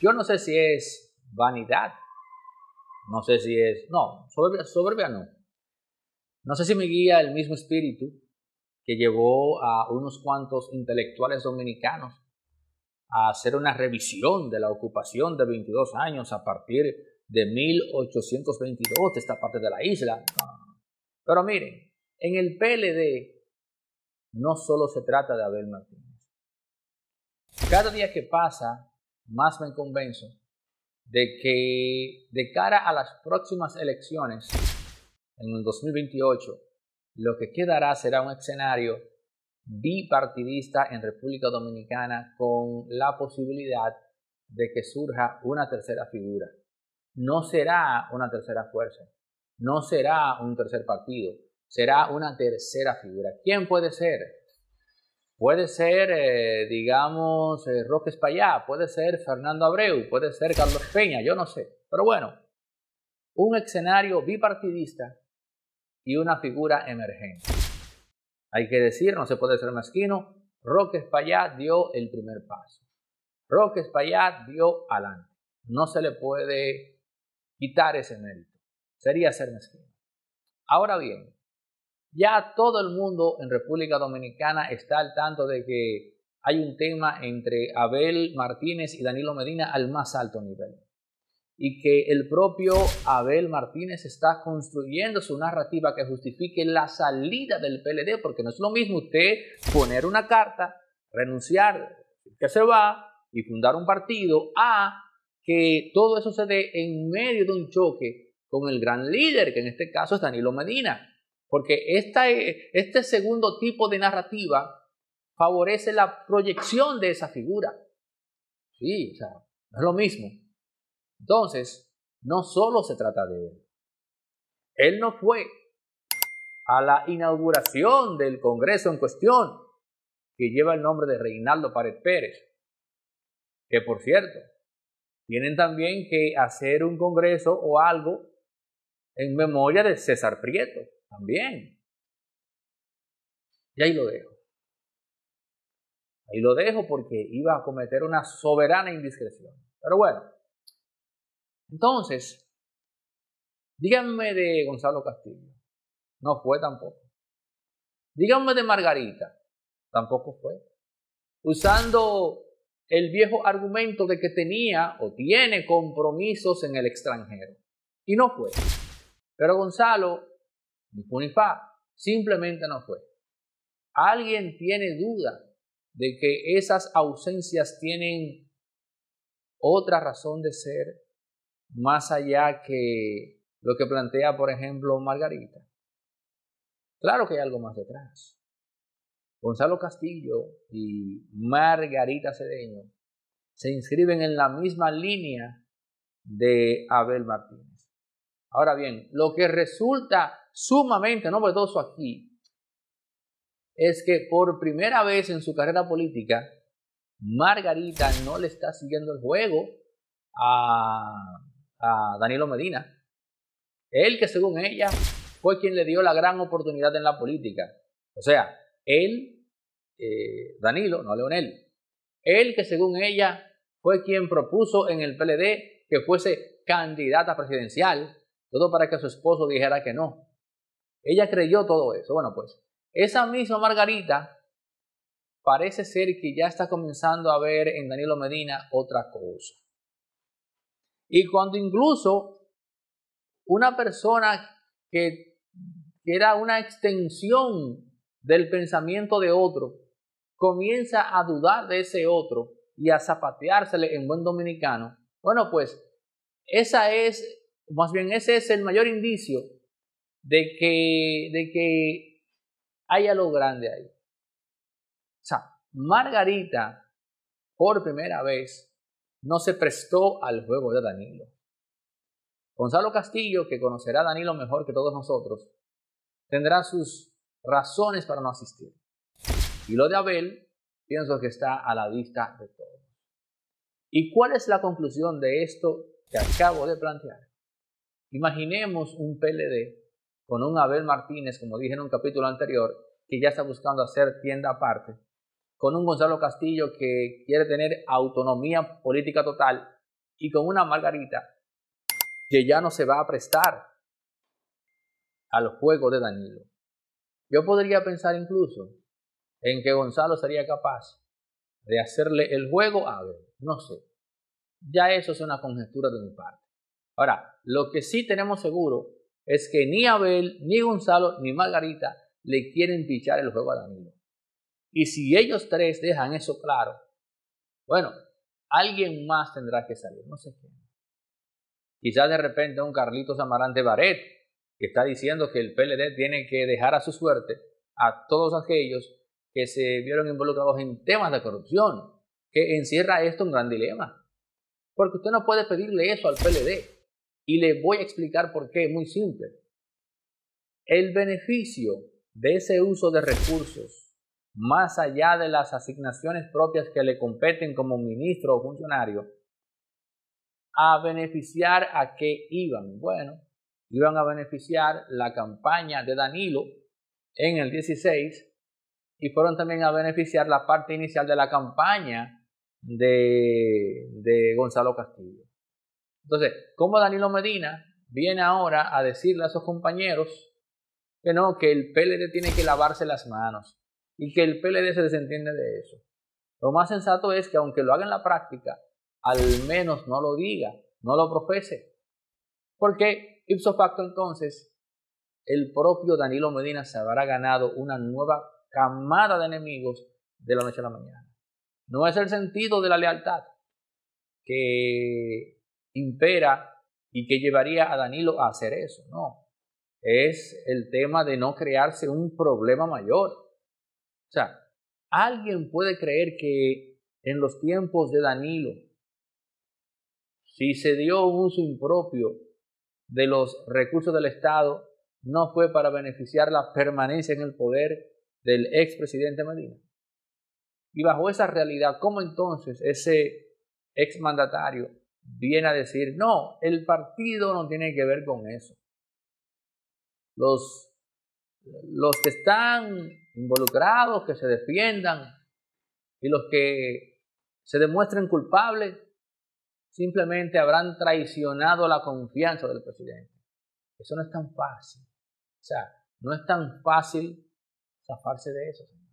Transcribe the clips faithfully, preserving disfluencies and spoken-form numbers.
Yo no sé si es vanidad, no sé si es, no, soberbia, soberbia no. No sé si me guía el mismo espíritu que llevó a unos cuantos intelectuales dominicanos a hacer una revisión de la ocupación de veintidós años a partir de mil ochocientos veintidós de esta parte de la isla. Pero miren, en el P L D no solo se trata de Abel Martínez. Cada día que pasa, más me convenzo de que de cara a las próximas elecciones, en el dos mil veintiocho, lo que quedará será un escenario bipartidista en República Dominicana con la posibilidad de que surja una tercera figura. No será una tercera fuerza, no será un tercer partido, será una tercera figura. ¿Quién puede ser? Puede ser, eh, digamos, eh, Roque Espaillat, puede ser Fernando Abreu, puede ser Carlos Peña, yo no sé. Pero bueno, un escenario bipartidista y una figura emergente. Hay que decir, no se puede ser mezquino, Roque Espaillat dio el primer paso. Roque Espaillat dio adelante. No se le puede quitar ese mérito. Sería ser mezquino. Ahora bien, ya todo el mundo en República Dominicana está al tanto de que hay un tema entre Abel Martínez y Danilo Medina al más alto nivel. Y que el propio Abel Martínez está construyendo su narrativa que justifique la salida del P L D, porque no es lo mismo usted poner una carta, renunciar, que se va y fundar un partido, a que todo eso se dé en medio de un choque con el gran líder, que en este caso es Danilo Medina. Porque esta, este segundo tipo de narrativa favorece la proyección de esa figura. Sí, o sea, no es lo mismo. Entonces, no solo se trata de él. Él no fue a la inauguración del Congreso en cuestión, que lleva el nombre de Reinaldo Pared Pérez, que por cierto, tienen también que hacer un congreso o algo en memoria de César Prieto, también. Y ahí lo dejo. Ahí lo dejo porque iba a cometer una soberana indiscreción. Pero bueno. Entonces, díganme de Gonzalo Castillo, no fue tampoco. Díganme de Margarita, tampoco fue. Usando el viejo argumento de que tenía o tiene compromisos en el extranjero. Y no fue. Pero Gonzalo, ni fu ni fa, simplemente no fue. ¿Alguien tiene duda de que esas ausencias tienen otra razón de ser? Más allá que lo que plantea, por ejemplo, Margarita. Claro que hay algo más detrás. Gonzalo Castillo y Margarita Cedeño se inscriben en la misma línea de Abel Martínez. Ahora bien, lo que resulta sumamente novedoso aquí es que por primera vez en su carrera política, Margarita no le está siguiendo el juego a... a Danilo Medina, él que según ella fue quien le dio la gran oportunidad en la política. O sea, él, eh, Danilo, no Leonel, él que según ella fue quien propuso en el P L D que fuese candidata presidencial, todo para que su esposo dijera que no. Ella creyó todo eso. Bueno, pues esa misma Margarita parece ser que ya está comenzando a ver en Danilo Medina otra cosa. Y cuando incluso una persona que, que era una extensión del pensamiento de otro comienza a dudar de ese otro y a zapateársele en buen dominicano, bueno, pues esa es, más bien ese es el mayor indicio de que, de que haya lo grande ahí. O sea, Margarita, por primera vez, no se prestó al juego de Danilo. Gonzalo Castillo, que conocerá a Danilo mejor que todos nosotros, tendrá sus razones para no asistir. Y lo de Abel, pienso que está a la vista de todos. ¿Y cuál es la conclusión de esto que acabo de plantear? Imaginemos un P L D con un Abel Martínez, como dije en un capítulo anterior, que ya está buscando hacer tienda aparte, con un Gonzalo Castillo que quiere tener autonomía política total y con una Margarita que ya no se va a prestar a los juegos de Danilo. Yo podría pensar incluso en que Gonzalo sería capaz de hacerle el juego a Abel. No sé. Ya eso es una conjetura de mi parte. Ahora, lo que sí tenemos seguro es que ni Abel, ni Gonzalo, ni Margarita le quieren pichar el juego a Danilo. Y si ellos tres dejan eso claro, bueno, alguien más tendrá que salir. No sé quién. Quizás de repente un Carlitos Amarante Barret, que está diciendo que el P L D tiene que dejar a su suerte a todos aquellos que se vieron involucrados en temas de corrupción, que encierra esto un gran dilema. Porque usted no puede pedirle eso al P L D. Y le voy a explicar por qué, es muy simple. El beneficio de ese uso de recursos, más allá de las asignaciones propias que le competen como ministro o funcionario, a beneficiar a qué iban. Bueno, iban a beneficiar la campaña de Danilo en el dieciséis, y fueron también a beneficiar la parte inicial de la campaña de, de Gonzalo Castillo. Entonces, ¿cómo Danilo Medina viene ahora a decirle a sus compañeros que no, que el P L D tiene que lavarse las manos y que el P L D se desentiende de eso? Lo más sensato es que aunque lo haga en la práctica, al menos no lo diga, no lo profese. Porque, ipso facto entonces, el propio Danilo Medina se habrá ganado una nueva camada de enemigos de la noche a la mañana. No es el sentido de la lealtad que impera y que llevaría a Danilo a hacer eso, no. Es el tema de no crearse un problema mayor. O sea, alguien puede creer que en los tiempos de Danilo, si se dio un uso impropio de los recursos del Estado, no fue para beneficiar la permanencia en el poder del expresidente Medina. Y bajo esa realidad, ¿cómo entonces ese exmandatario viene a decir, no, el partido no tiene que ver con eso? Los, los que están involucrados, que se defiendan, y los que se demuestren culpables, simplemente habrán traicionado la confianza del presidente. Eso no es tan fácil. O sea, no es tan fácil zafarse de eso, señores.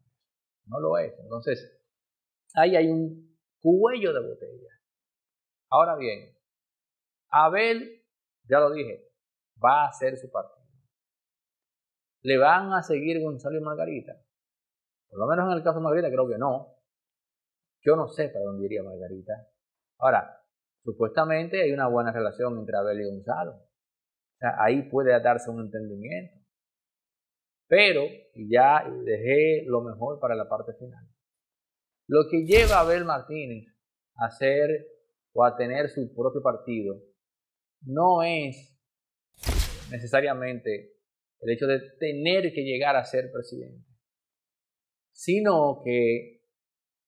No lo es. Entonces, ahí hay un cuello de botella. Ahora bien, Abel, ya lo dije, va a hacer su partido. ¿Le van a seguir Gonzalo y Margarita? Por lo menos en el caso de Margarita creo que no. Yo no sé para dónde iría Margarita. Ahora, supuestamente hay una buena relación entre Abel y Gonzalo. O sea, ahí puede darse un entendimiento. Pero ya dejé lo mejor para la parte final. Lo que lleva a Abel Martínez a ser o a tener su propio partido no es necesariamente el hecho de tener que llegar a ser presidente, sino que,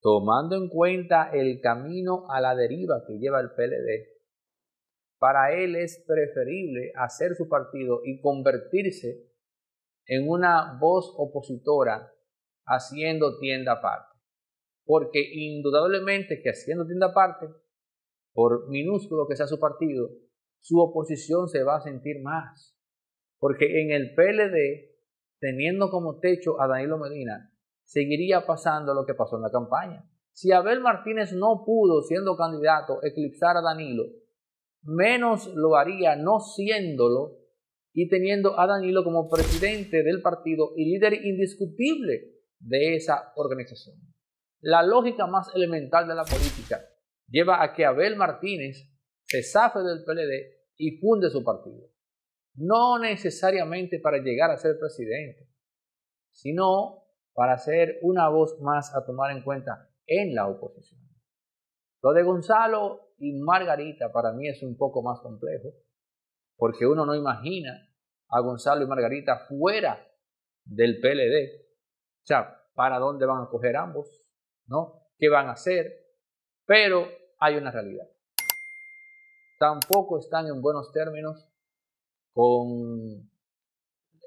tomando en cuenta el camino a la deriva que lleva el P L D, para él es preferible hacer su partido y convertirse en una voz opositora haciendo tienda aparte. Porque indudablemente que haciendo tienda aparte, por minúsculo que sea su partido, su oposición se va a sentir más. Porque en el P L D, teniendo como techo a Danilo Medina, seguiría pasando lo que pasó en la campaña. Si Abel Martínez no pudo, siendo candidato, eclipsar a Danilo, menos lo haría no siéndolo, y teniendo a Danilo como presidente del partido y líder indiscutible de esa organización. La lógica más elemental de la política lleva a que Abel Martínez se zafe del P L D y funde su partido. No necesariamente para llegar a ser presidente, sino para ser una voz más a tomar en cuenta en la oposición. Lo de Gonzalo y Margarita para mí es un poco más complejo, porque uno no imagina a Gonzalo y Margarita fuera del P L D. O sea, ¿para dónde van a coger ambos? ¿No? ¿Qué van a hacer? Pero hay una realidad. Tampoco están en buenos términos con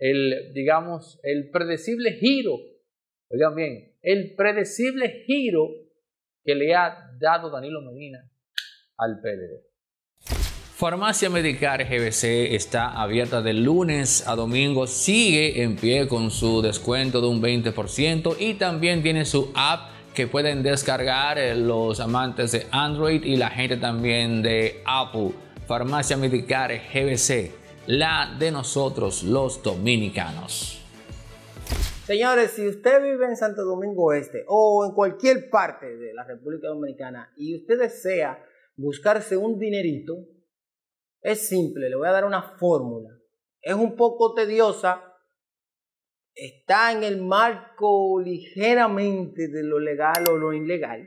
el, digamos, el predecible giro. Oigan bien, el predecible giro que le ha dado Danilo Medina al P L D. Farmacia Medicar G B C está abierta de lunes a domingo, sigue en pie con su descuento de un veinte por ciento y también tiene su app que pueden descargar los amantes de Android y la gente también de Apple. Farmacia Medicar G B C, la de nosotros los dominicanos. Señores, si usted vive en Santo Domingo Este o en cualquier parte de la República Dominicana y usted desea buscarse un dinerito, es simple, le voy a dar una fórmula. Es un poco tediosa, está en el marco ligeramente de lo legal o lo ilegal,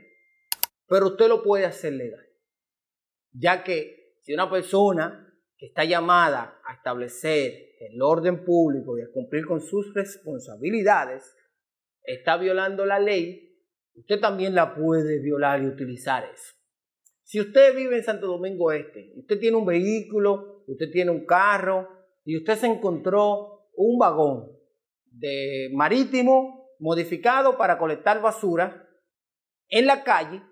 pero usted lo puede hacer legal. Ya que si una persona que está llamada a establecer el orden público y a cumplir con sus responsabilidades está violando la ley, usted también la puede violar y utilizar eso. Si usted vive en Santo Domingo Este, usted tiene un vehículo, usted tiene un carro y usted se encontró un vagón de marítimo modificado para colectar basura en la calle,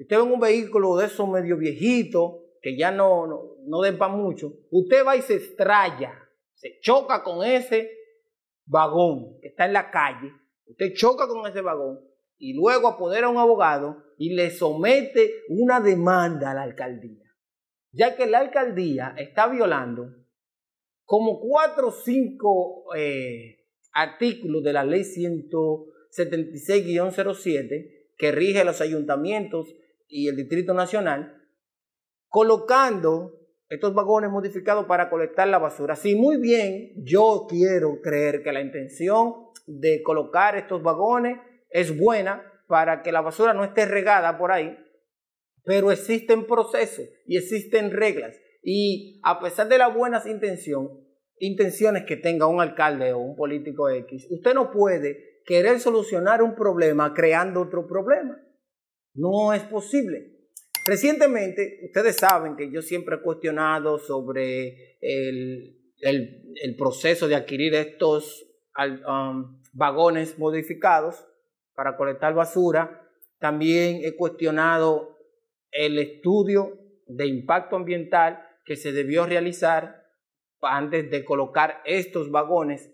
usted ve un vehículo de esos medio viejitos que ya no, no, no den para mucho, usted va y se estrella, se choca con ese vagón que está en la calle, usted choca con ese vagón y luego apodera a un abogado y le somete una demanda a la alcaldía, ya que la alcaldía está violando como cuatro o cinco eh, artículos de la ley ciento setenta y seis guion cero siete que rige los ayuntamientos y el Distrito Nacional, colocando estos vagones modificados para colectar la basura. Sí, muy bien, yo quiero creer que la intención de colocar estos vagones es buena, para que la basura no esté regada por ahí, pero existen procesos y existen reglas. Y a pesar de las buenas intenciones, intenciones que tenga un alcalde o un político X, usted no puede querer solucionar un problema creando otro problema. No es posible. Recientemente, ustedes saben que yo siempre he cuestionado sobre el, el, el proceso de adquirir estos um, vagones modificados para colectar basura. También he cuestionado el estudio de impacto ambiental que se debió realizar antes de colocar estos vagones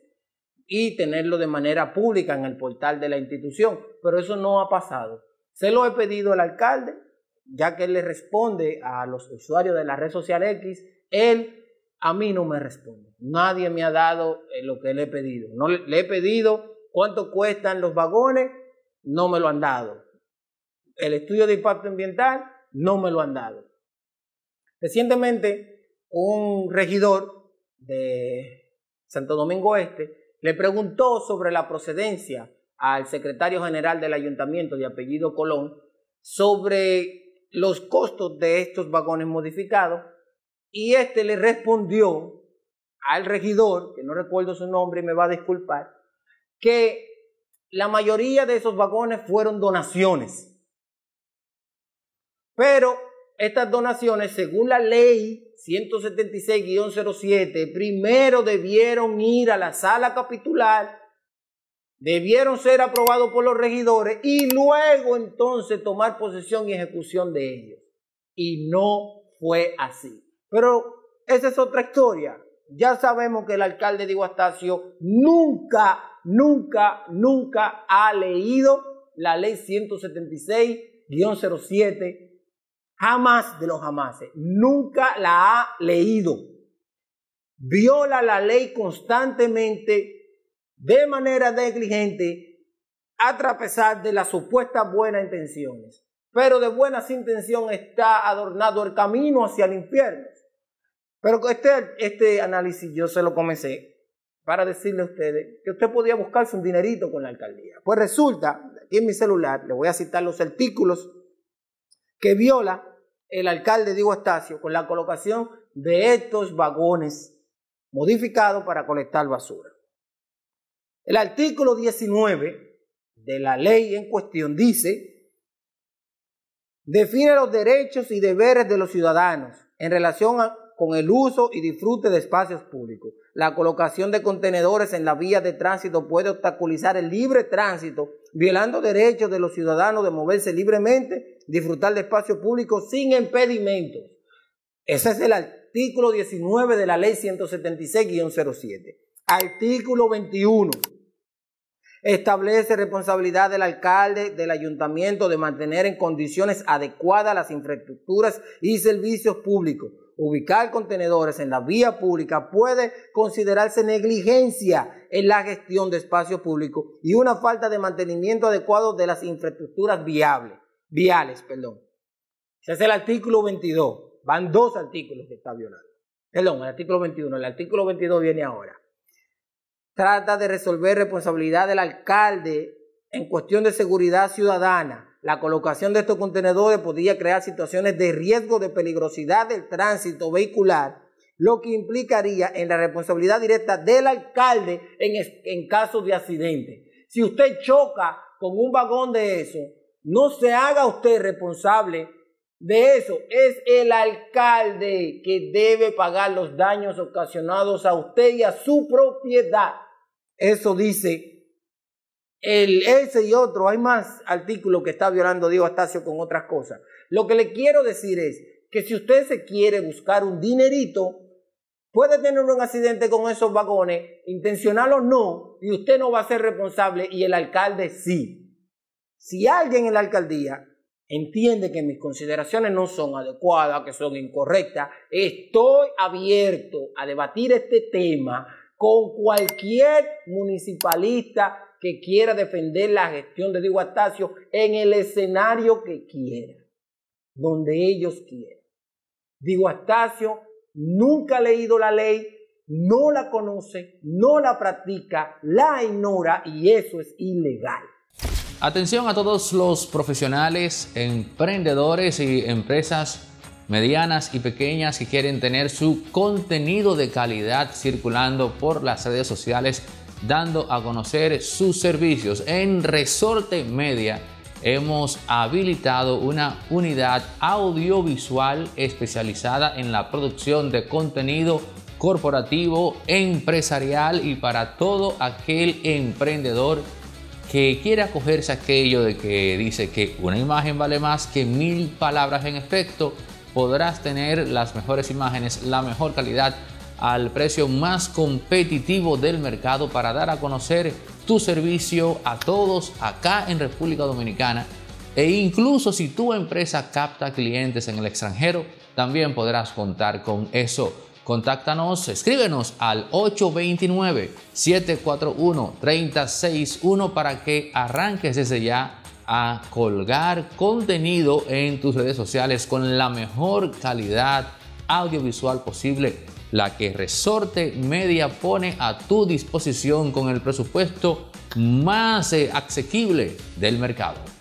y tenerlo de manera pública en el portal de la institución, pero eso no ha pasado. Se lo he pedido al alcalde, ya que él le responde a los usuarios de la red social X, él a mí no me responde. Nadie me ha dado lo que le he pedido. No, le he pedido cuánto cuestan los vagones, no me lo han dado. El estudio de impacto ambiental no me lo han dado. Recientemente, un regidor de Santo Domingo Este le preguntó sobre la procedencia al secretario general del ayuntamiento de apellido Colón sobre los costos de estos vagones modificados y este le respondió al regidor, que no recuerdo su nombre y me va a disculpar, que la mayoría de esos vagones fueron donaciones. Pero estas donaciones, según la ley ciento setenta y seis guion cero siete, primero debieron ir a la sala capitular, debieron ser aprobados por los regidores y luego entonces tomar posesión y ejecución de ellos. Y no fue así. Pero esa es otra historia. Ya sabemos que el alcalde Diego Astacio nunca, nunca, nunca ha leído la ley ciento setenta y seis guion cero siete. Jamás de los jamases, nunca la ha leído. Viola la ley constantemente, de manera negligente, a través de las supuestas buenas intenciones. Pero de buenas intenciones está adornado el camino hacia el infierno. Pero este, este análisis yo se lo comencé para decirle a ustedes que usted podía buscarse un dinerito con la alcaldía. Pues resulta, aquí en mi celular, le voy a citar los artículos que viola el alcalde Diego Astacio con la colocación de estos vagones modificados para colectar basura. El artículo diecinueve de la ley en cuestión dice, define los derechos y deberes de los ciudadanos en relación a, con el uso y disfrute de espacios públicos. La colocación de contenedores en las vías de tránsito puede obstaculizar el libre tránsito, violando derechos de los ciudadanos de moverse libremente, disfrutar de espacio público sin impedimentos. Ese es el artículo diecinueve de la ley ciento setenta y seis guión cero siete. Artículo veintiuno. Establece responsabilidad del alcalde, del ayuntamiento, de mantener en condiciones adecuadas las infraestructuras y servicios públicos. Ubicar contenedores en la vía pública puede considerarse negligencia en la gestión de espacio público y una falta de mantenimiento adecuado de las infraestructuras viables, viales. Perdón. Ese es el artículo veintidós. Van dos artículos que está violando. Perdón, el artículo veintiuno. El artículo veintidós viene ahora. Trata de resolver responsabilidad del alcalde en cuestión de seguridad ciudadana. La colocación de estos contenedores podría crear situaciones de riesgo de peligrosidad del tránsito vehicular, lo que implicaría en la responsabilidad directa del alcalde en, en caso de accidente. Si usted choca con un vagón de eso, no se haga usted responsable de eso. Es el alcalde que debe pagar los daños ocasionados a usted y a su propiedad. Eso dice el, ese y otro, hay más artículos que está violando Diego Astacio con otras cosas. Lo que le quiero decir es que si usted se quiere buscar un dinerito, puede tener un accidente con esos vagones, intencional o no, y usted no va a ser responsable y el alcalde sí. Si alguien en la alcaldía entiende que mis consideraciones no son adecuadas, que son incorrectas, estoy abierto a debatir este tema con cualquier municipalista que quiera defender la gestión de Diego Astacio en el escenario que quiera, donde ellos quieran. Diego Astacio nunca ha leído la ley, no la conoce, no la practica, la ignora y eso es ilegal. Atención a todos los profesionales, emprendedores y empresas medianas y pequeñas que quieren tener su contenido de calidad circulando por las redes sociales, dando a conocer sus servicios. En Resorte Media hemos habilitado una unidad audiovisual especializada en la producción de contenido corporativo, empresarial y para todo aquel emprendedor que quiere acogerse a aquello de que dice que una imagen vale más que mil palabras. En efecto, podrás tener las mejores imágenes, la mejor calidad, al precio más competitivo del mercado para dar a conocer tu servicio a todos acá en República Dominicana. E incluso si tu empresa capta clientes en el extranjero, también podrás contar con eso. Contáctanos, escríbenos al ocho dos nueve, siete cuatro uno, tres cero seis uno para que arranques desde ya a colgar contenido en tus redes sociales con la mejor calidad audiovisual posible, la que Resorte Media pone a tu disposición con el presupuesto más asequible del mercado.